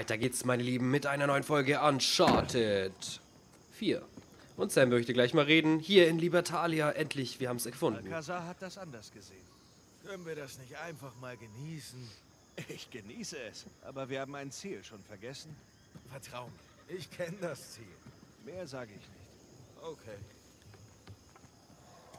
Weiter geht's, meine Lieben, mit einer neuen Folge Uncharted 4. Und Sam möchte gleich mal reden. Hier in Libertalia, endlich, wir haben es gefunden. Kasar hat das anders gesehen. Können wir das nicht einfach mal genießen? Ich genieße es, aber wir haben ein Ziel schon vergessen. Vertrau mir, ich kenne das Ziel. Mehr sage ich nicht. Okay.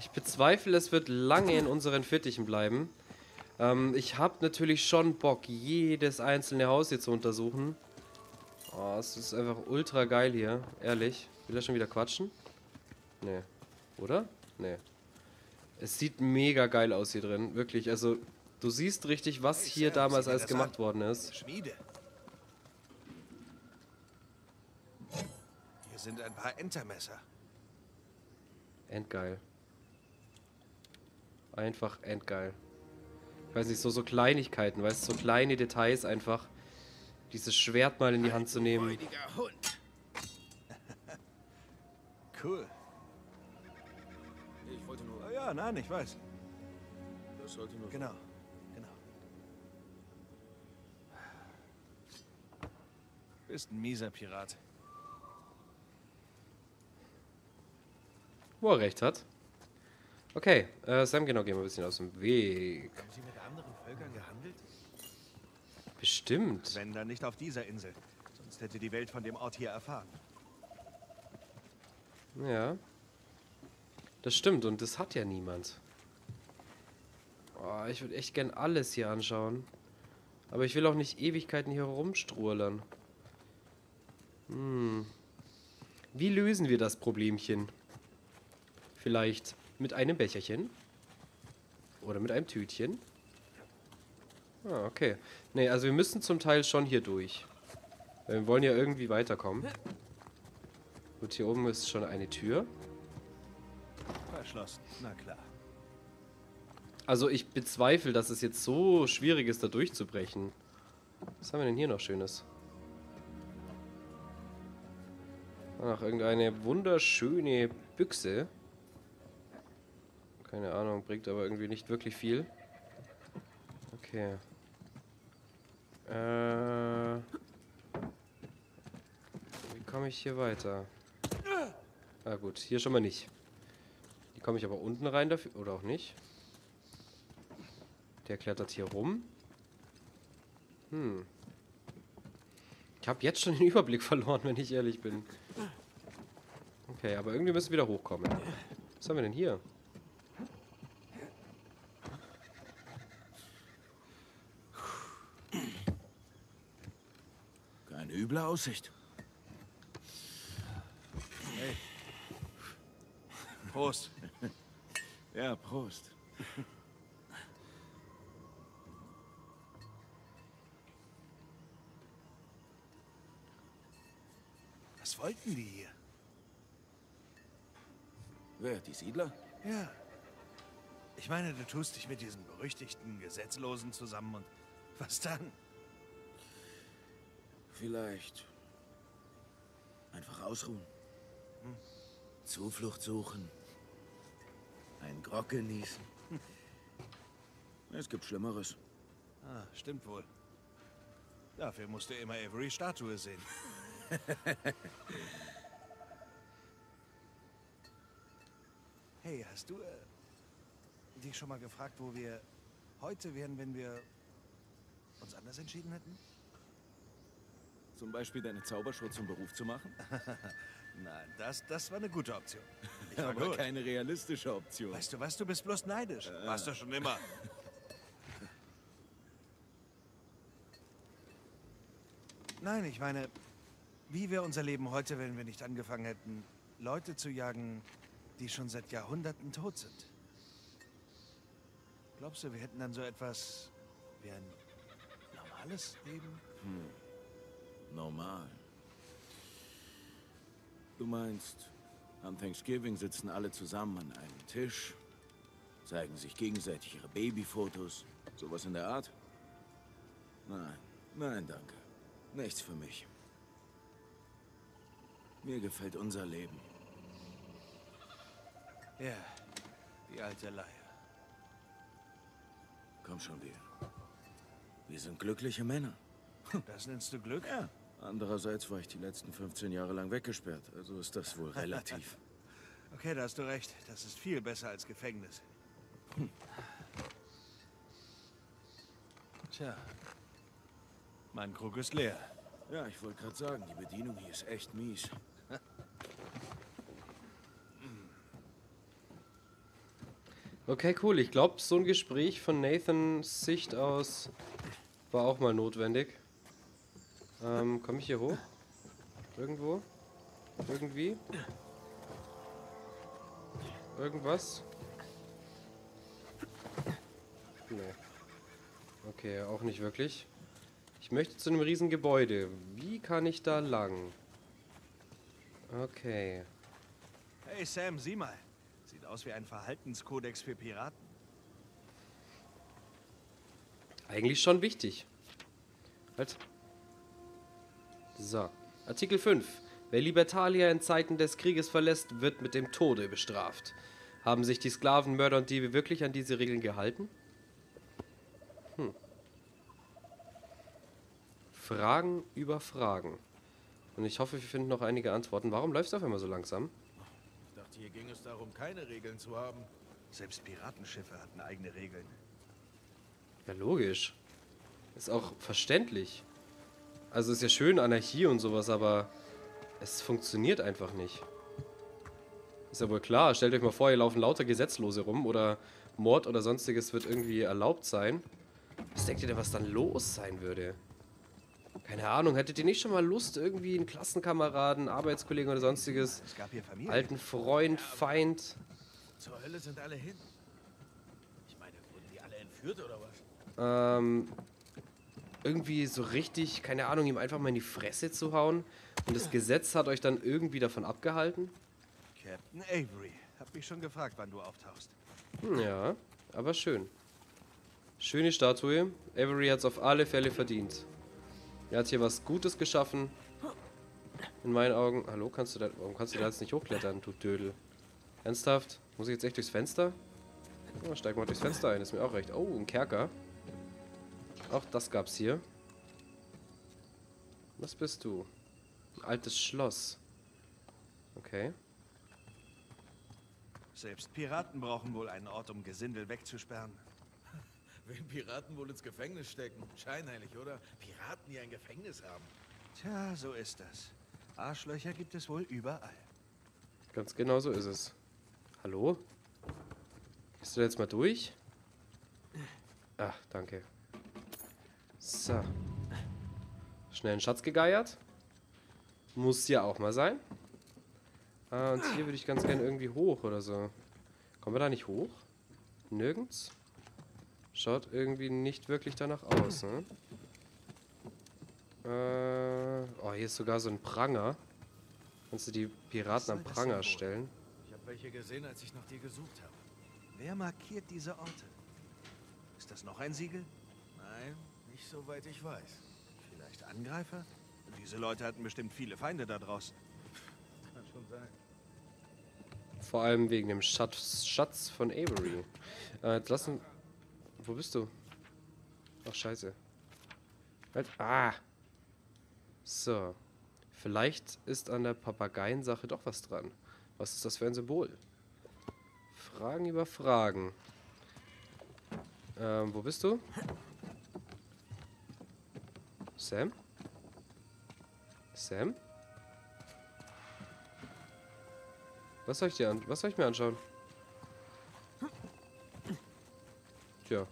Ich bezweifle, es wird lange in unseren Fittichen bleiben. Ich habe natürlich schon Bock, jedes einzelne Haus hier zu untersuchen. Oh, es ist einfach ultra geil hier, ehrlich. Will er schon wieder quatschen? Nee. Oder? Nee. Es sieht mega geil aus hier drin, wirklich. Also, du siehst richtig, was hier damals alles gemacht worden ist. Schmiede. Hier sind ein paar Entermesser. Endgeil. Einfach endgeil. Ich weiß nicht, so Kleinigkeiten, weißt du, so kleine Details einfach. Dieses Schwert mal in die Hand zu nehmen. Hund. Cool. Ich wollte nur... Oh ja, nein, ich weiß. Das sollte nur... Genau, genau. Bist ein mieser Pirat. Wo er recht hat. Okay, Sam, genau, gehen wir ein bisschen aus dem Weg. Haben Sie mit anderen Völkern gehandelt? Bestimmt. Wenn dann nicht auf dieser Insel. Sonst hätte die Welt von dem Ort hier erfahren. Ja. Das stimmt und das hat ja niemand. Oh, ich würde echt gern alles hier anschauen. Aber ich will auch nicht Ewigkeiten hier rumstruhlern. Hm. Wie lösen wir das Problemchen? Vielleicht... mit einem Becherchen. Oder mit einem Tütchen. Ah, okay. Ne, also wir müssen zum Teil schon hier durch. Weil wir wollen ja irgendwie weiterkommen. Gut, hier oben ist schon eine Tür. Verschlossen, na klar. Also ich bezweifle, dass es jetzt so schwierig ist, da durchzubrechen. Was haben wir denn hier noch Schönes? Ach, irgendeine wunderschöne Büchse. Keine Ahnung, bringt aber irgendwie nicht wirklich viel. Okay. Wie komme ich hier weiter? Ah gut, hier schon mal nicht. Hier komme ich aber unten rein dafür, oder auch nicht. Der klettert hier rum. Hm. Ich habe jetzt schon den Überblick verloren, wenn ich ehrlich bin. Okay, aber irgendwie müssen wir wieder hochkommen. Was haben wir denn hier? Üble Aussicht. Hey. Prost. Ja, Prost. Was wollten die hier? Wer, die Siedler? Ja. Ich meine, du tust dich mit diesen berüchtigten Gesetzlosen zusammen und was dann? Vielleicht einfach ausruhen, Zuflucht suchen, einen Grog genießen. Es gibt Schlimmeres. Ah, stimmt wohl. Dafür musst du immer Avery Statue sehen. Hey, hast du dich schon mal gefragt, wo wir heute wären, wenn wir uns anders entschieden hätten? Zum Beispiel deine Zaubershow zum Beruf zu machen? Nein, das war eine gute Option. Aber gut. Keine realistische Option. Weißt du was, du bist bloß neidisch. Warst du schon immer. Nein, ich meine, wie wäre unser Leben heute, wenn wir nicht angefangen hätten, Leute zu jagen, die schon seit Jahrhunderten tot sind? Glaubst du, wir hätten dann so etwas wie ein normales Leben? Hm. Normal. Du meinst, am Thanksgiving sitzen alle zusammen an einem Tisch, zeigen sich gegenseitig ihre Babyfotos, sowas in der Art? Nein, nein, danke. Nichts für mich. Mir gefällt unser Leben. Ja, die alte Leier. Komm schon wieder. Wir sind glückliche Männer. Das nennst du Glück? Ja. Andererseits war ich die letzten 15 Jahre lang weggesperrt, also ist das wohl relativ. Okay, da hast du recht. Das ist viel besser als Gefängnis. Hm. Tja. Mein Krug ist leer. Ja, ich wollte gerade sagen, die Bedienung hier ist echt mies. Okay, cool. Ich glaube, so ein Gespräch von Nathans Sicht aus war auch mal notwendig. Komme ich hier hoch? Irgendwo? Irgendwie? Irgendwas? Nee. Okay, auch nicht wirklich. Ich möchte zu einem riesen Gebäude. Wie kann ich da lang? Okay. Hey Sam, sieh mal. Sieht aus wie ein Verhaltenskodex für Piraten. Eigentlich schon wichtig. Halt. So. Artikel 5. Wer Libertalia in Zeiten des Krieges verlässt, wird mit dem Tode bestraft. Haben sich die Sklavenmörder und Diebe wirklich an diese Regeln gehalten? Hm. Fragen über Fragen. Und ich hoffe, wir finden noch einige Antworten. Warum läuft es auf einmal so langsam? Ich dachte, hier ging es darum, keine Regeln zu haben. Selbst Piratenschiffe hatten eigene Regeln. Ja, logisch. Ist auch verständlich. Also ist ja schön, Anarchie und sowas, aber es funktioniert einfach nicht. Ist ja wohl klar. Stellt euch mal vor, hier laufen lauter Gesetzlose rum oder Mord oder sonstiges wird irgendwie erlaubt sein. Was denkt ihr denn, was dann los sein würde? Keine Ahnung. Hättet ihr nicht schon mal Lust, irgendwie einen Klassenkameraden, Arbeitskollegen oder sonstiges, alten Freund, Feind? Zur Hölle sind alle hin. Ich meine, wurden die alle entführt oder was? Irgendwie so richtig, keine Ahnung, ihm einfach mal in die Fresse zu hauen. Und das Gesetz hat euch dann irgendwie davon abgehalten? Captain Avery. Hab mich schon gefragt, wann du auftauchst. Ja, aber schön. Schöne Statue. Avery hat's auf alle Fälle verdient. Er hat hier was Gutes geschaffen. In meinen Augen. Hallo, kannst du da, warum kannst du da jetzt nicht hochklettern, du Dödel? Ernsthaft? Muss ich jetzt echt durchs Fenster? Oh, steig mal durchs Fenster ein, ist mir auch recht. Oh, ein Kerker. Auch das gab's hier. Was bist du? Ein altes Schloss. Okay. Selbst Piraten brauchen wohl einen Ort, um Gesindel wegzusperren. Wen Piraten wohl ins Gefängnis stecken? Scheinheilig, oder? Piraten, die ein Gefängnis haben. Tja, so ist das. Arschlöcher gibt es wohl überall. Ganz genau so ist es. Hallo? Gehst du jetzt mal durch? Ach, danke. So. Schnell einen Schatz gegeiert. Muss ja auch mal sein. Und hier würde ich ganz gerne irgendwie hoch oder so. Kommen wir da nicht hoch? Nirgends? Schaut irgendwie nicht wirklich danach aus, ne? Oh, hier ist sogar so ein Pranger. Kannst du die Piraten am Pranger stellen? Ich habe welche gesehen, als ich nach dir gesucht habe. Wer markiert diese Orte? Ist das noch ein Siegel? Nein, nicht soweit ich weiß. Vielleicht Angreifer? Diese Leute hatten bestimmt viele Feinde da draußen. Kann schon sein. Vor allem wegen dem Schatz von Avery. Jetzt lassen... Wo bist du? Ach, scheiße. Halt. Ah! So. Vielleicht ist an der Papageiensache doch was dran. Was ist das für ein Symbol? Fragen über Fragen. Wo bist du? Sam? Sam? Was soll ich dir mir anschauen? Tja.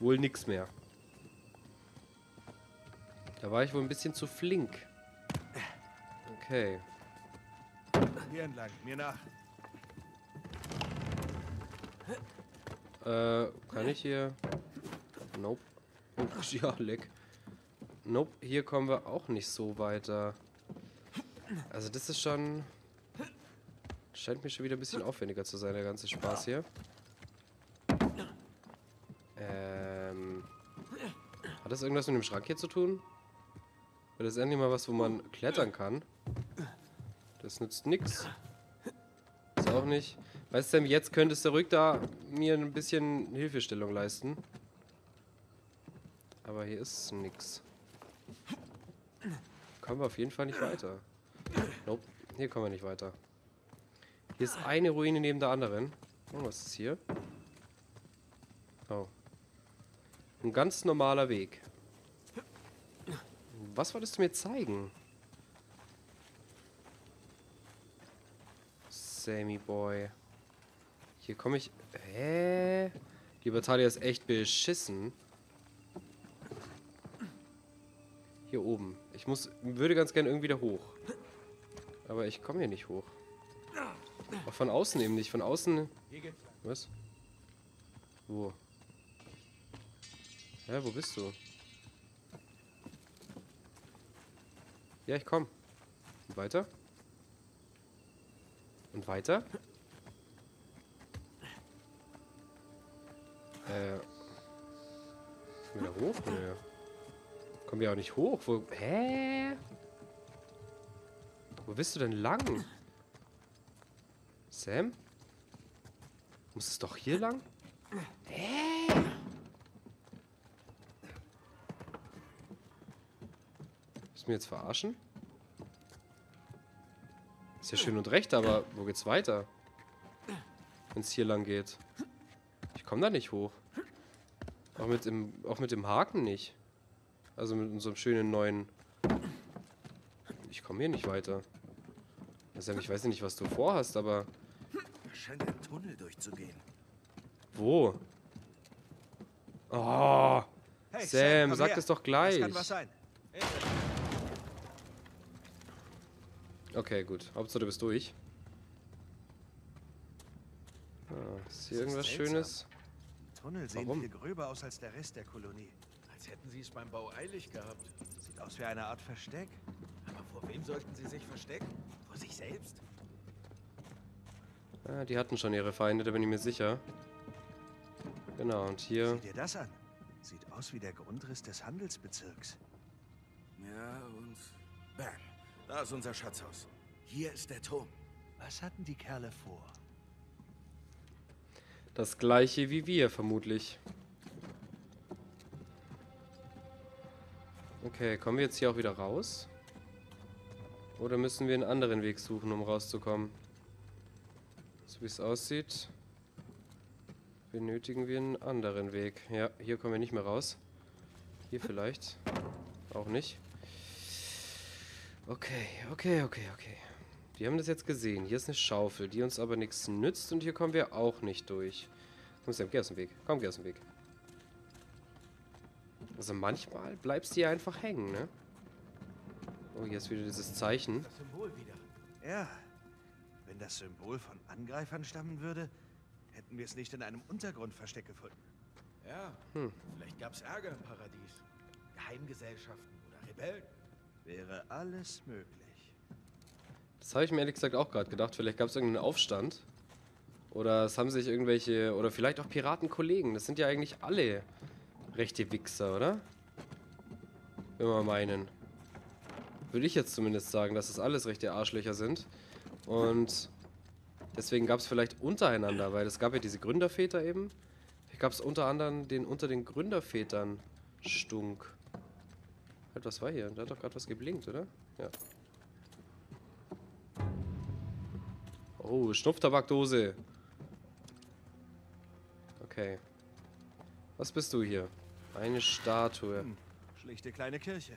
Wohl nix mehr. Da war ich wohl ein bisschen zu flink. Okay. Hier entlang, mir nach. Kann ich hier? Nope. Oh, ja, leck. Nope, hier kommen wir auch nicht so weiter. Also das ist schon... Scheint mir schon wieder ein bisschen aufwendiger zu sein, der ganze Spaß hier. Hat das irgendwas mit dem Schrank hier zu tun? Weil das ist endlich mal was, wo man klettern kann. Das nützt nix. Ist auch nicht. Weißt du, jetzt könntest du ruhig da mir ein bisschen Hilfestellung leisten. Aber hier ist nix. Kommen wir auf jeden Fall nicht weiter. Nope, hier kommen wir nicht weiter. Hier ist eine Ruine neben der anderen. Oh, was ist hier? Oh. Ein ganz normaler Weg. Was wolltest du mir zeigen? Sammy Boy. Hier komme ich... Hä? Die Libertalia ist echt beschissen. Hier oben. Ich würde ganz gerne irgendwie da hoch. Aber ich komme hier nicht hoch. Auch von außen eben nicht. Von außen... Was? Wo? Hä, wo bist du? Ja, ich komm. Und weiter? Und weiter? Wieder hoch? Nee. Kommen wir auch nicht hoch? Wo? Hä? Wo bist du denn lang? Sam? Muss es doch hier lang? Hä? Willst du mich jetzt verarschen? Ist ja schön und recht, aber wo geht's weiter? Wenn es hier lang geht. Ich komme da nicht hoch. Auch mit dem Haken nicht. Also mit unserem schönen neuen... Ich komme hier nicht weiter. Also ich weiß ja nicht, was du vorhast, aber... Da scheint ein Tunnel durchzugehen. Wo? Oh! Hey, Sam, sag das doch gleich. Das kann was sein. Okay, gut. Hauptsache, du bist durch. Ah, ist hier irgendwas Schönes? Im Tunnel sehen viel gröber aus als der Rest der Kolonie. Als hätten sie es beim Bau eilig gehabt. Sieht aus wie eine Art Versteck. Aber vor wem sollten sie sich verstecken? Vor sich selbst? Ah, die hatten schon ihre Feinde, da bin ich mir sicher. Genau, und hier... Sieh dir das an. Sieht aus wie der Grundriss des Handelsbezirks. Ja, und... Bam. Da ist unser Schatzhaus. Hier ist der Turm. Was hatten die Kerle vor? Das gleiche wie wir, vermutlich. Okay, kommen wir jetzt hier auch wieder raus? Oder müssen wir einen anderen Weg suchen, um rauszukommen? So wie es aussieht, benötigen wir einen anderen Weg. Ja, hier kommen wir nicht mehr raus. Hier vielleicht. Auch nicht. Okay, okay, okay, okay. Wir haben das jetzt gesehen. Hier ist eine Schaufel, die uns aber nichts nützt. Und hier kommen wir auch nicht durch. Komm, Sam, geh aus dem Weg. Komm, geh aus dem Weg. Also manchmal bleibst du hier einfach hängen, ne? Oh, hier ist wieder dieses Zeichen. Das Symbol wieder. Ja, wenn das Symbol von Angreifern stammen würde, hätten wir es nicht in einem Untergrundversteck gefunden. Ja, vielleicht gab es Ärger im Paradies. Geheimgesellschaften oder Rebellen. Wäre alles möglich. Das habe ich mir ehrlich gesagt auch gerade gedacht. Vielleicht gab es irgendeinen Aufstand. Oder es haben sich irgendwelche... Oder vielleicht auch Piratenkollegen. Das sind ja eigentlich alle rechte Wichser, oder? Wenn wir meinen. Würde ich jetzt zumindest sagen, dass das alles rechte Arschlöcher sind. Und deswegen gab es vielleicht untereinander, weil es gab ja diese Gründerväter eben. Hier gab es unter anderem den unter den Gründervätern Stunk. Halt, was war hier? Da hat doch gerade was geblinkt, oder? Ja. Oh, Schnupftabakdose. Okay. Was bist du hier? Eine Statue. Schlichte kleine Kirche.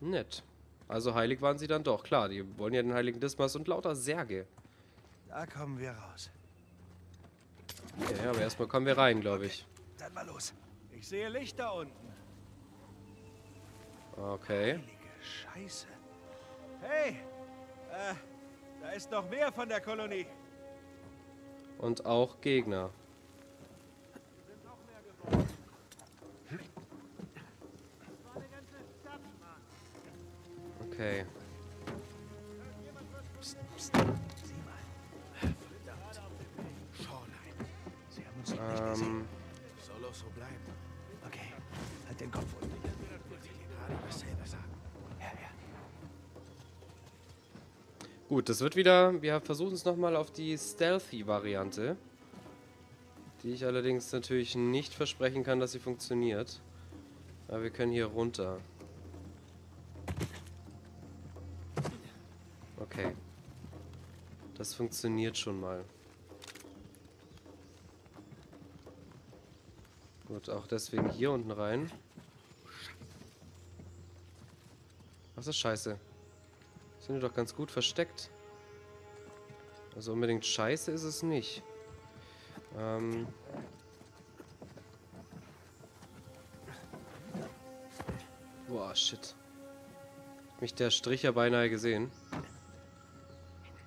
Nett. Also heilig waren sie dann doch. Klar, die wollen ja den heiligen Dismas und lauter Särge. Da kommen wir raus. Ja, aber erstmal kommen wir rein, glaube ich. Okay, dann mal los. Ich sehe Licht da unten. Okay. Heilige Scheiße. Hey! Da ist noch mehr von der Kolonie. Und auch Gegner. Okay. Psst, psst. Sieh mal. Verdammt. Shoreline. Sie haben uns noch nicht gesehen. Soll auch so bleiben. Okay. Halt den Kopf unten. Gut, das wird wieder... Wir versuchen es nochmal auf die Stealthy-Variante. Die ich allerdings natürlich nicht versprechen kann, dass sie funktioniert. Aber wir können hier runter. Okay. Das funktioniert schon mal. Gut, auch deswegen hier unten rein. Was ist Scheiße? Sind wir doch ganz gut versteckt. Also unbedingt Scheiße ist es nicht. Boah, shit. Hat mich der Strich ja beinahe gesehen.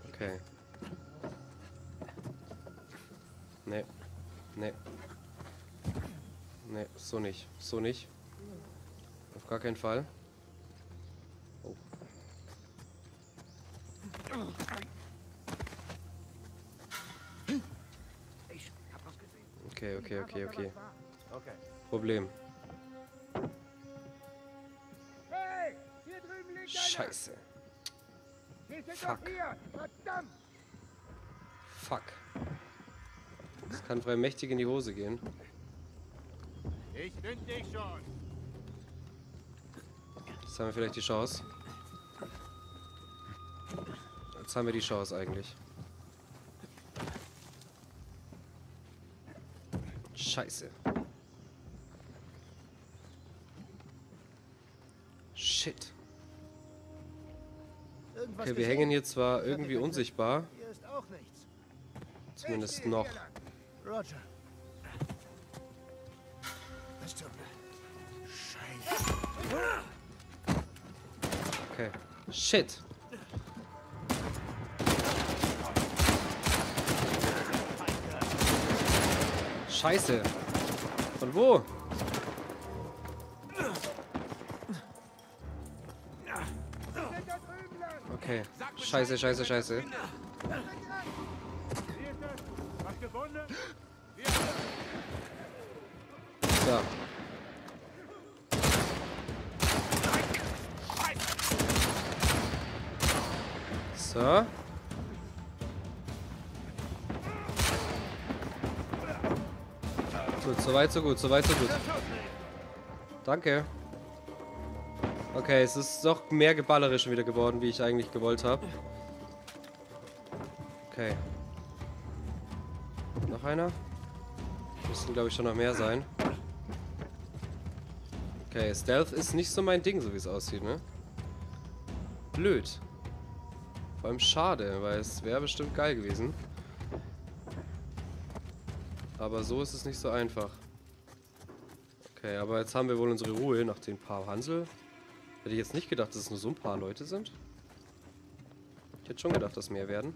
Okay. Nee. Nee. Nee, so nicht. So nicht. Auf gar keinen Fall. Oh. Okay, okay, okay, okay. Problem. Scheiße. Fuck. Fuck. Das kann frei mächtig in die Hose gehen. Ich finde dich schon. Jetzt haben wir vielleicht die Chance. Jetzt haben wir die Chance eigentlich. Scheiße. Shit. Okay, wir hängen hier zwar irgendwie unsichtbar. Zumindest noch. Okay. Shit. Scheiße. Von wo? Okay. Scheiße, scheiße, scheiße. So. So. Gut, soweit, so gut, soweit, so gut. Danke. Okay, es ist doch mehr geballerisch wieder geworden, wie ich eigentlich gewollt habe. Okay. Noch einer? Müssen, glaube ich, schon noch mehr sein. Okay, Stealth ist nicht so mein Ding, so wie es aussieht, ne? Blöd. Vor allem schade, weil es wäre bestimmt geil gewesen. Aber so ist es nicht so einfach. Okay, aber jetzt haben wir wohl unsere Ruhe nach den paar Hansel. Hätte ich jetzt nicht gedacht, dass es nur so ein paar Leute sind. Ich hätte schon gedacht, dass mehr werden.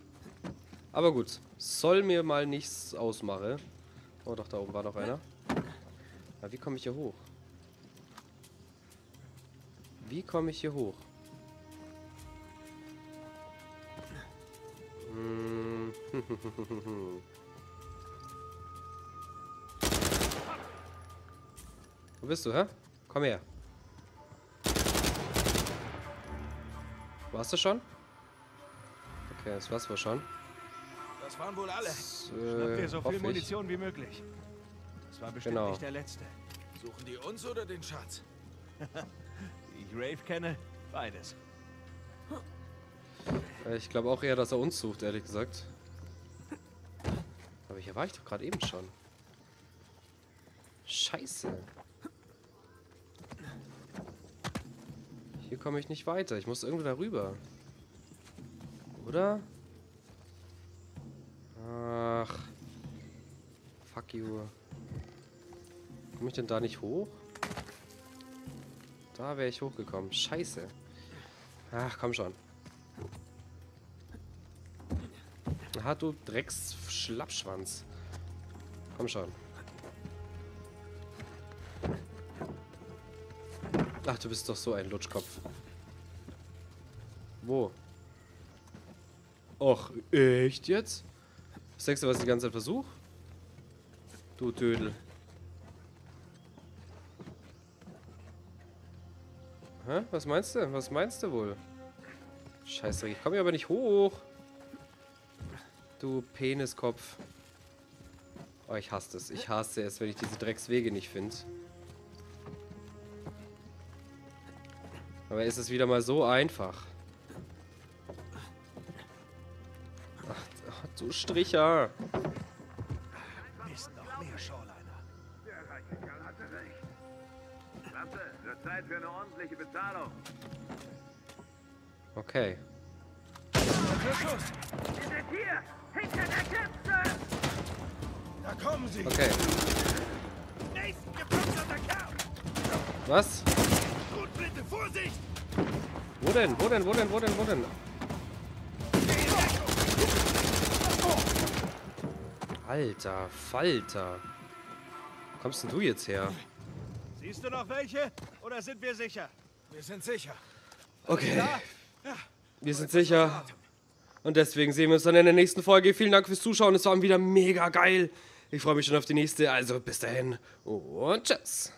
Aber gut, soll mir mal nichts ausmachen. Oh doch, da oben war noch einer. Aber wie komme ich hier hoch? Wie komme ich hier hoch? Wo bist du, hä? Komm her. Warst du schon? Okay, das war's wohl schon. Das waren wohl alle. Schnapp dir so viel Munition wie möglich. Das war bestimmt nicht der letzte. Suchen die uns oder den Schatz? Wie ich Rafe kenne, beides. Ich glaube auch eher, dass er uns sucht, ehrlich gesagt. Aber hier war ich doch gerade eben schon. Scheiße. Hier komme ich nicht weiter. Ich muss irgendwo darüber. Oder? Ach. Fuck you. Komme ich denn da nicht hoch? Da wäre ich hochgekommen. Scheiße. Ach, komm schon. Ah, du Drecksschlappschwanz. Komm schon. Ach, du bist doch so ein Lutschkopf. Wo? Och, echt jetzt? Was denkst du, was ich die ganze Zeit versuche? Du Dödel. Hä? Was meinst du? Was meinst du wohl? Scheiße, ich komme hier aber nicht hoch. Du Peniskopf. Oh, ich hasse es. Ich hasse es, wenn ich diese Dreckswege nicht finde. Aber ist es wieder mal so einfach. Ach, du Stricher. Mist, noch mehr Shoreliner. Der reiche Kerl hatte recht. Klasse, wird Zeit für eine ordentliche Bezahlung. Okay. Da kommen sie. Okay. Was? Bitte, Vorsicht! Wo denn? Wo denn? Wo denn? Wo denn? Wo denn? Alter, Falter. Wo kommst denn du jetzt her? Siehst du noch welche? Oder sind wir sicher? Wir sind sicher. Okay. Wir sind sicher. Und deswegen sehen wir uns dann in der nächsten Folge. Vielen Dank fürs Zuschauen. Es war wieder mega geil. Ich freue mich schon auf die nächste. Also bis dahin und tschüss.